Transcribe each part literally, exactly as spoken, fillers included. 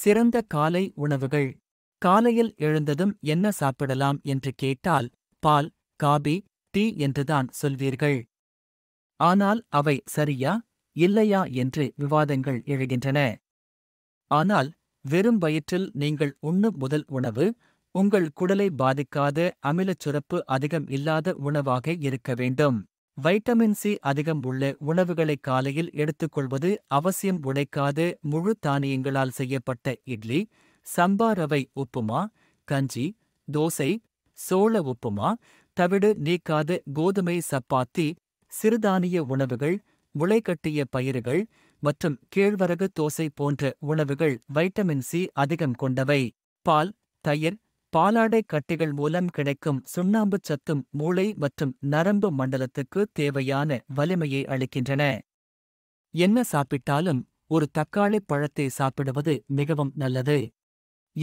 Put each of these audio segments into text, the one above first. சிறந்த காலை உணவுகள். காலையில் எழுந்ததும் என்ன சாப்பிடலாம் என்று கேட்டால் பால், காபி, டீ என்றுதான் சொல்வீர்கள். ஆனால் அவை சரியா இல்லையா என்று விவாதங்கள் எழுகின்றன. ஆனால் வெறும் வயிற்றில் நீங்கள் உண்ணும் முதல் உணவு உங்கள் குடலை பாதிக்காத, அமிலச் சுரப்பு அதிகம் இல்லாத உணவாக இருக்க வேண்டும். வைட்டமின் சி அதிகம் உள்ள உணவுகளை காலையில் எடுத்துக்கொள்வது அவசியம். உடைக்காத முழு தானியங்களால் செய்யப்பட்ட இட்லி, சம்பா ரவை உப்புமா, கஞ்சி, தோசை, சோள உப்புமா, தவிடு நீக்காத கோதுமை சப்பாத்தி, சிறுதானிய உணவுகள், முளைக்கட்டிய பயிர்கள் மற்றும் கேழ்வரகு தோசை போன்ற உணவுகள் வைட்டமின் சி அதிகம் கொண்டவை. பால், தயிர், பாலாடை கட்டிகள் மூலம் கிடைக்கும் சுண்ணாம்பு சத்தும் மூளை மற்றும் நரம்பு மண்டலத்துக்கு தேவையான வலிமையை அளிக்கின்றன. என்ன சாப்பிட்டாலும் ஒரு தக்காளி பழத்தை சாப்பிடுவது மிகவும் நல்லது.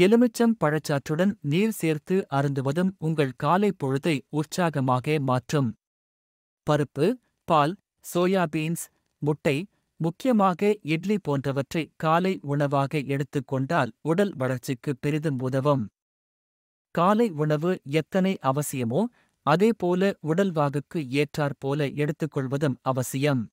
எலுமிச்சம் பழச்சாற்றுடன் நீர் சேர்த்து அருந்துவதும் உங்கள் காலை பொழுதை உற்சாகமாக மாற்றும். பருப்பு, பால், சோயாபீன்ஸ், முட்டை, முக்கியமாக இட்லி போன்றவற்றை காலை உணவாக எடுத்துக்கொண்டால் உடல் வளர்ச்சிக்கு பெரிதும் உதவும். காலை உணவு எத்தனை அவசியமோ அதேபோல உடல்வாகுக்கு ஏற்றாற்போல எடுத்துக்கொள்வதும் அவசியம்.